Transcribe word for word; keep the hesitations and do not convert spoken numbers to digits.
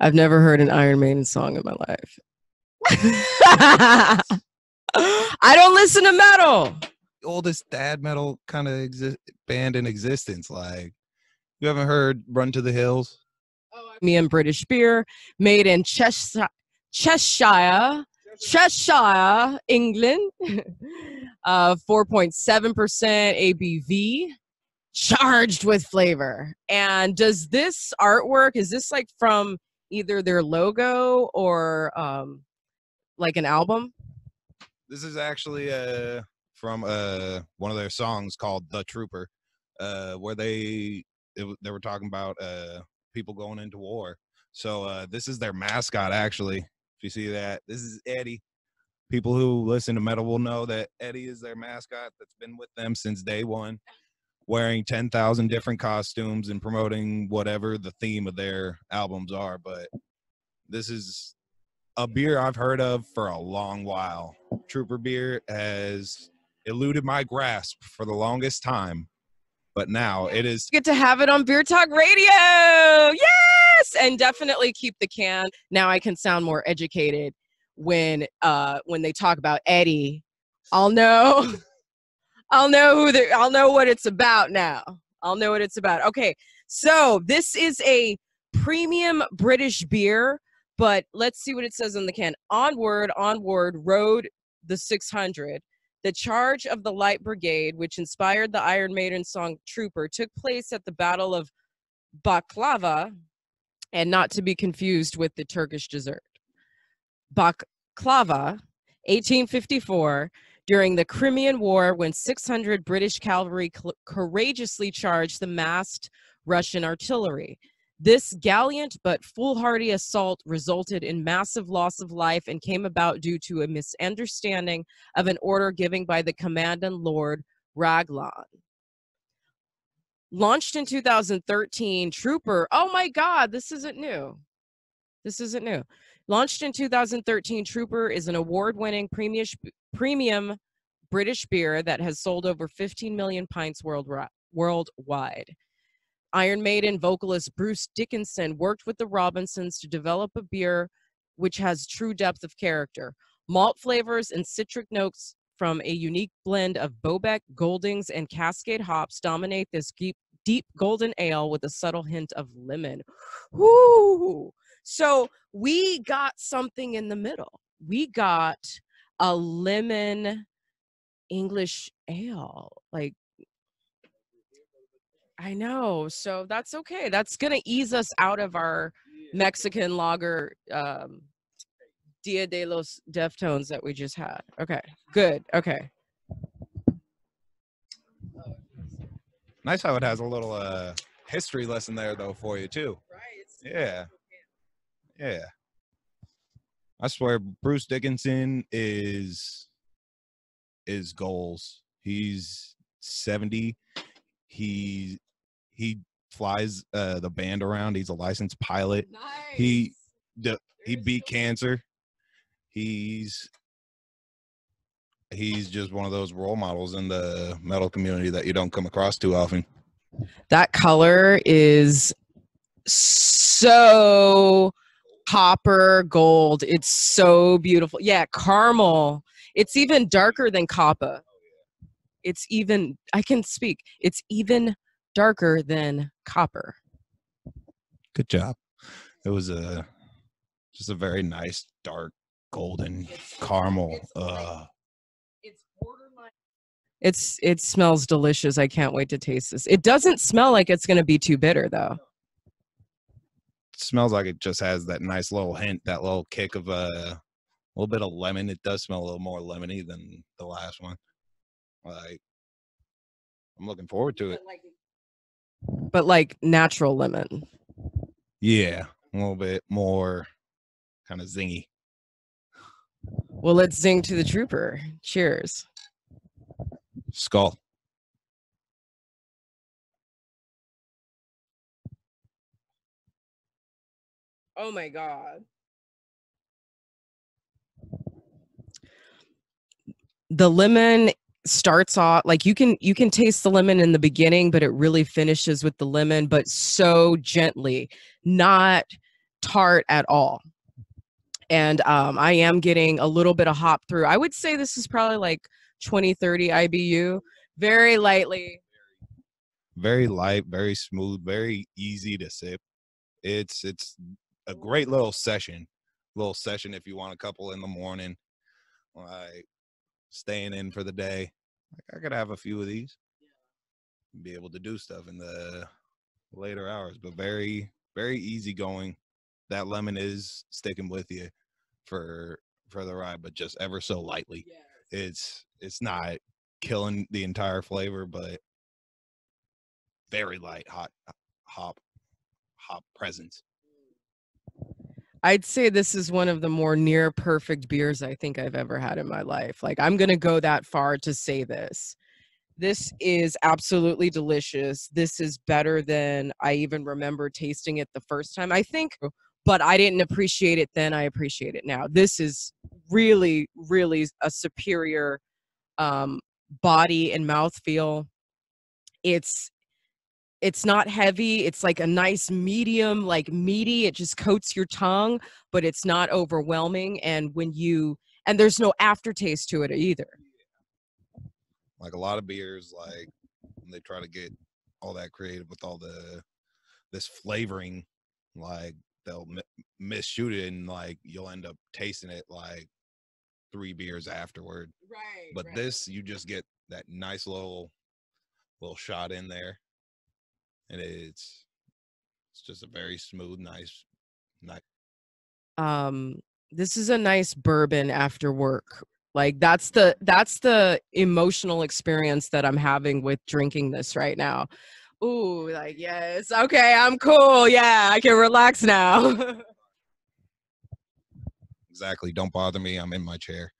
I've never heard an Iron Maiden song in my life. I don't listen to metal. The oldest dad metal kind of exi- band in existence. Like, you haven't heard Run to the Hills? Oh, I- me and British Beer, made in Cheshire, Cheshire, Cheshire, England. uh, four point seven percent A B V. Charged with flavor. And does this artwork, is this like from either their logo or um like an album? This is actually uh from uh one of their songs called The Trooper, uh where they it, they were talking about uh people going into war. So uh this is their mascot, actually, if you see that. This is Eddie. People who listen to metal will know that Eddie is their mascot that's been with them since day one, wearing ten thousand different costumes and promoting whatever the theme of their albums are. But this is a beer I've heard of for a long while. Trooper beer has eluded my grasp for the longest time, but now it is. Good to have it on Beer Talk Radio. Yes. And definitely keep the can. Now I can sound more educated when, uh, when they talk about Eddie, I'll know. I'll know who the, I'll know what it's about now. I'll know what it's about. Okay, so this is a premium British beer, but let's see what it says on the can. Onward, onward, rode the six hundred. The charge of the Light Brigade, which inspired the Iron Maiden song Trooper, took place at the Battle of Baklava, and not to be confused with the Turkish dessert. Baklava, eighteen fifty-four. During the Crimean War, when six hundred British cavalry cl- courageously charged the massed Russian artillery. This gallant but foolhardy assault resulted in massive loss of life and came about due to a misunderstanding of an order given by the commandant Lord Raglan. Launched in two thousand thirteen, Trooper, oh my God, this isn't new. This isn't new. Launched in two thousand thirteen, Trooper is an award-winning premium, premium British beer that has sold over fifteen million pints world, worldwide. Iron Maiden vocalist Bruce Dickinson worked with the Robinsons to develop a beer which has true depth of character. Malt flavors and citric notes from a unique blend of Bobek, Goldings, and Cascade hops dominate this deep, deep golden ale with a subtle hint of lemon. Woo! So we got something in the middle. We got a lemon English ale. Like, I know. So that's okay. That's going to ease us out of our Mexican lager um, Dia de los Deftones that we just had. Okay, good. Okay. Nice how it has a little uh, history lesson there, though, for you, too. Right. Yeah. Yeah. I swear Bruce Dickinson is is goals. He's seventy. He he flies uh, the band around. He's a licensed pilot. Nice. He d- he beat cancer. He's he's just one of those role models in the metal community that you don't come across too often. That color is so copper gold. It's so beautiful. Yeah, caramel. It's even darker than copper. It's even, I can speak. It's even darker than copper. Good job. It was a just a very nice dark golden it's, caramel. It's, uh, it's borderline. It's it smells delicious. I can't wait to taste this. It doesn't smell like it's going to be too bitter though. Smells like it just has that nice little hint, that little kick of uh, a little bit of lemon. It does smell a little more lemony than the last one. Like, I'm looking forward to it. But like, but like natural lemon. Yeah, a little bit more kind of zingy. Well, let's zing to the Trooper. Cheers. Skull. Oh my God. The lemon starts off like you can you can taste the lemon in the beginning, but it really finishes with the lemon, but so gently, not tart at all. And um, I am getting a little bit of hop through. I would say this is probably like twenty, thirty I B U, very lightly. Very light, very smooth, very easy to sip. It's it's a great little session, little session if you want a couple in the morning, like staying in for the day. Like I could have a few of these, be able to do stuff in the later hours, but very, very easy going. That lemon is sticking with you for for the ride, but just ever so lightly. Yes. It's it's not killing the entire flavor, but very light hot hop hop presence. I'd say this is one of the more near perfect beers I think I've ever had in my life. Like I'm gonna go that far to say this. This is absolutely delicious. This is better than I even remember tasting it the first time, I think. But I didn't appreciate it then. I appreciate it now. This is really, really a superior um, body and mouthfeel. It's it's not heavy. It's like a nice medium, like meaty. It just coats your tongue, but it's not overwhelming. And when you and there's no aftertaste to it either. Like a lot of beers, like they try to get all that creative with all the this flavoring, like they'll mi misshoot it and like you'll end up tasting it like three beers afterward. Right. But right. This, you just get that nice little little shot in there, and it's it's just a very smooth, nice night. Um, this is a nice bourbon after work. Like that's the, that's the emotional experience that I'm having with drinking this right now. Ooh, like, yes. Okay. I'm cool. Yeah. I can relax now. Exactly. Don't bother me. I'm in my chair.